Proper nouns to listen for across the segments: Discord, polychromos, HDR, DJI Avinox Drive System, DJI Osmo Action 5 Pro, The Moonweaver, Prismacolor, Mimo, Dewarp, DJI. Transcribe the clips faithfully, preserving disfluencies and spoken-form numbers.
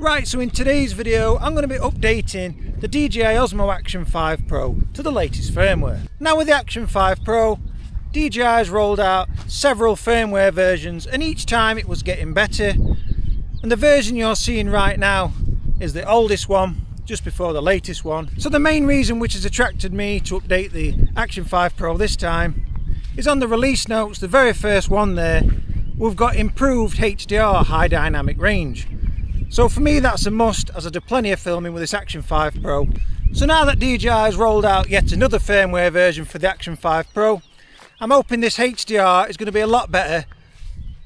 Right, so in today's video I'm going to be updating the D J I Osmo Action five Pro to the latest firmware. Now with the Action five Pro, D J I has rolled out several firmware versions and each time it was getting better, and the version you're seeing right now is the oldest one, just before the latest one. So the main reason which has attracted me to update the Action five Pro this time is on the release notes, the very first one there, we've got improved H D R, high dynamic range. So for me that's a must, as I do plenty of filming with this Action five Pro. So now that D J I has rolled out yet another firmware version for the Action five Pro, I'm hoping this H D R is going to be a lot better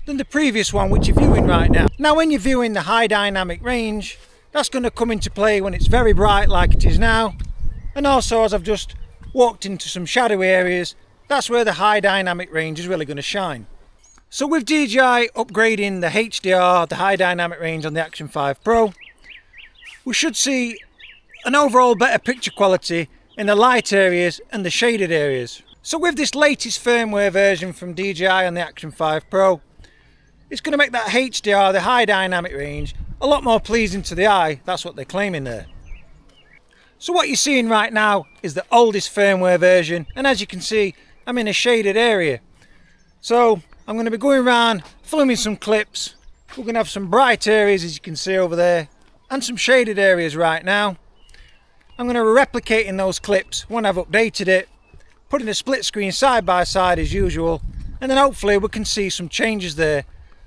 than the previous one which you're viewing right now. Now when you're viewing the high dynamic range, that's going to come into play when it's very bright like it is now, and also as I've just walked into some shadowy areas, that's where the high dynamic range is really going to shine. So with D J I upgrading the H D R, the high dynamic range on the Action five Pro, we should see an overall better picture quality in the light areas and the shaded areas. So with this latest firmware version from D J I on the Action five Pro, it's going to make that H D R, the high dynamic range, a lot more pleasing to the eye. That's what they're claiming there. So what you're seeing right now is the oldest firmware version, and as you can see I'm in a shaded area. So I'm going to be going around filming some clips. We're going to have some bright areas, as you can see over there, and some shaded areas right now. I'm going to be replicating those clips when I've updated it, putting a split screen side by side as usual, and then hopefully we can see some changes there.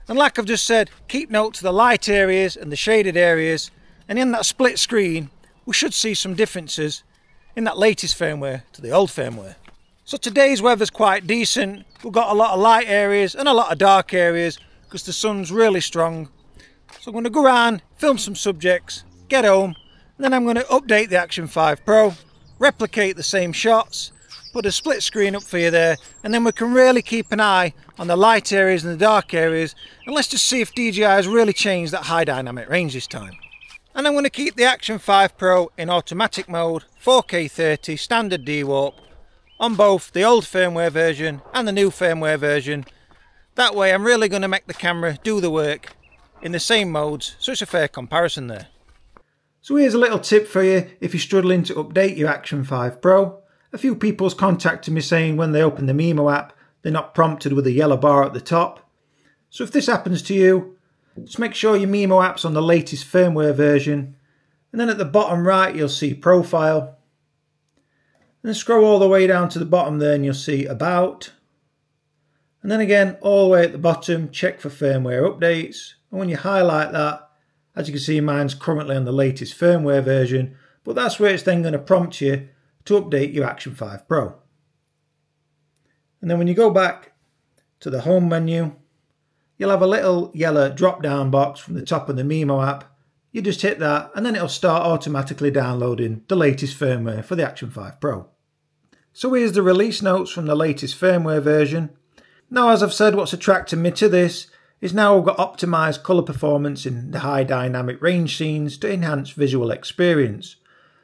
And like I've just said, keep note of the light areas and the shaded areas, and in that split screen we should see some differences in that latest firmware to the old firmware. So today's weather's quite decent. We've got a lot of light areas and a lot of dark areas because the sun's really strong. So I'm going to go around, film some subjects, get home, and then I'm going to update the Action five Pro, replicate the same shots, put a split screen up for you there, and then we can really keep an eye on the light areas and the dark areas, and let's just see if D J I has really changed that high dynamic range this time. And I'm going to keep the Action five Pro in automatic mode, four K thirty, standard Dewarp, on both the old firmware version and the new firmware version. That way I'm really going to make the camera do the work in the same modes, so it's a fair comparison there. So here's a little tip for you if you're struggling to update your Action five Pro. A few people's contacted me saying when they open the Mimo app they're not prompted with a yellow bar at the top. So if this happens to you, just make sure your Mimo app's on the latest firmware version, and then at the bottom right you'll see Profile. And scroll all the way down to the bottom there and you'll see About, and then again all the way at the bottom check for firmware updates, and when you highlight that, as you can see mine's currently on the latest firmware version, but that's where it's then going to prompt you to update your Action five Pro. And then when you go back to the home menu, you'll have a little yellow drop down box from the top of the Mimo app. You just hit that and then it'll start automatically downloading the latest firmware for the Action five Pro. So here's the release notes from the latest firmware version. Now as I've said, what's attracted me to this is now we've got optimised colour performance in the high dynamic range scenes to enhance visual experience.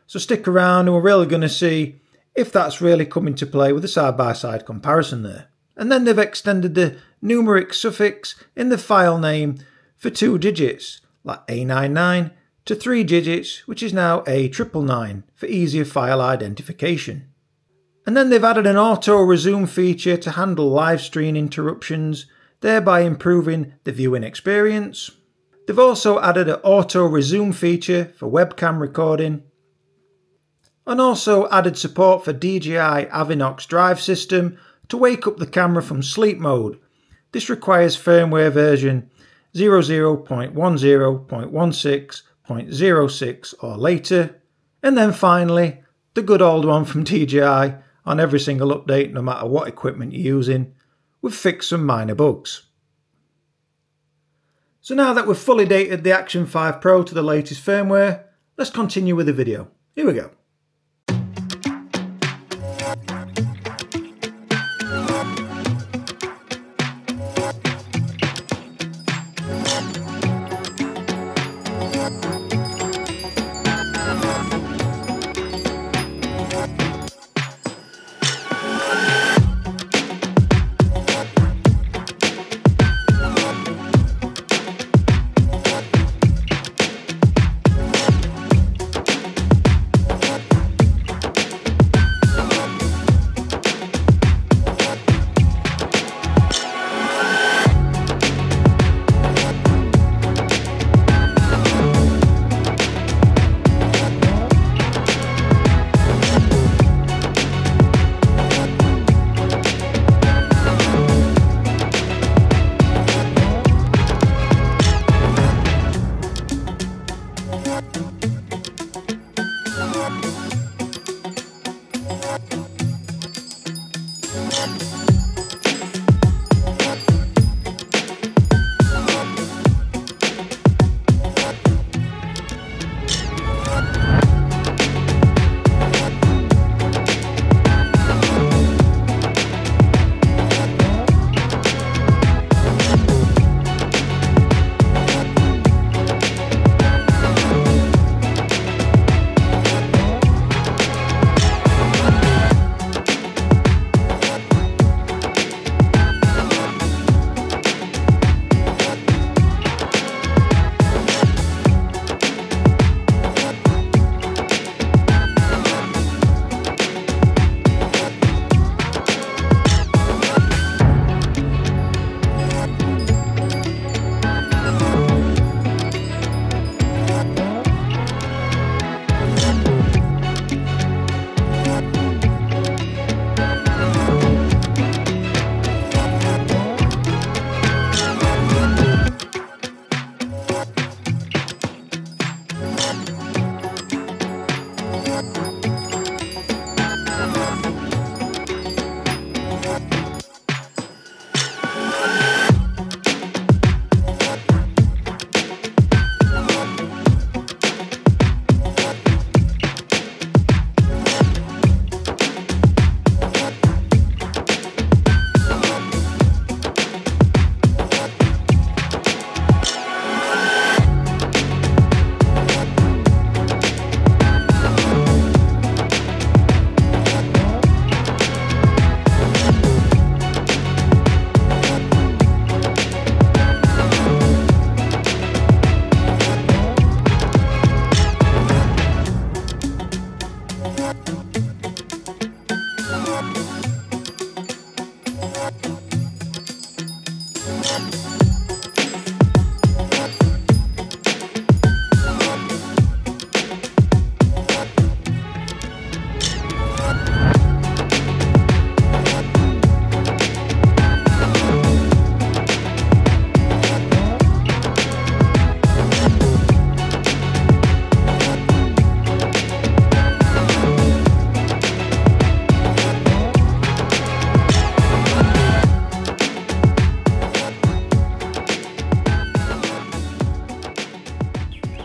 So stick around and we're really going to see if that's really come into play with a side-by-side comparison there. And then they've extended the numeric suffix in the file name for two digits, like A ninety-nine, to three digits, which is now A nine nine nine, for easier file identification. And then they've added an auto resume feature to handle live stream interruptions, thereby improving the viewing experience. They've also added an auto resume feature for webcam recording, and also added support for D J I Avinox Drive System to wake up the camera from sleep mode. This requires firmware version zero zero point one zero point one six point zero six or later. And then finally, the good old one from D J I on every single update, no matter what equipment you're using, we've fixed some minor bugs. So now that we've fully dated the Action five Pro to the latest firmware, let's continue with the video. Here we go.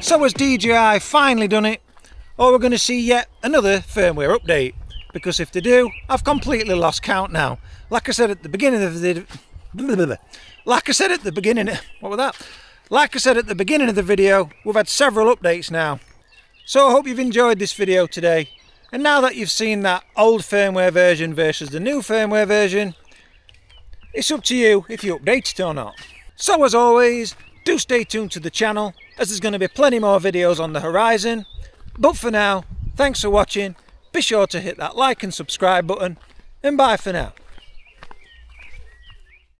So has D J I finally done it, or we're going to see yet another firmware update? Because if they do, I've completely lost count now. Like I said at the beginning of the like I said at the beginning, what was that? Like I said at the beginning of the video, we've had several updates now. So I hope you've enjoyed this video today. And now that you've seen that old firmware version versus the new firmware version, it's up to you if you update it or not. So as always, do stay tuned to the channel, as there's going to be plenty more videos on the horizon. But for now, thanks for watching. Be sure to hit that like and subscribe button, and bye for now.